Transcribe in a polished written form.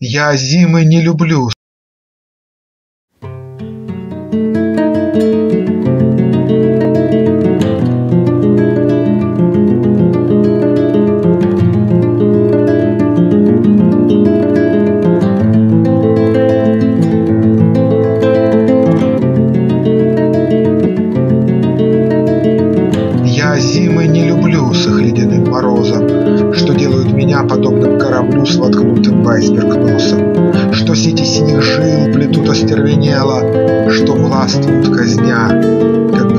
Я зимы не люблю. Я зимы не люблю с их ледяным морозом, что делают меня подобным кораблю с воткнутым в айсберг носом, что сети синих жил плетут остервенело, что властвуют казня, как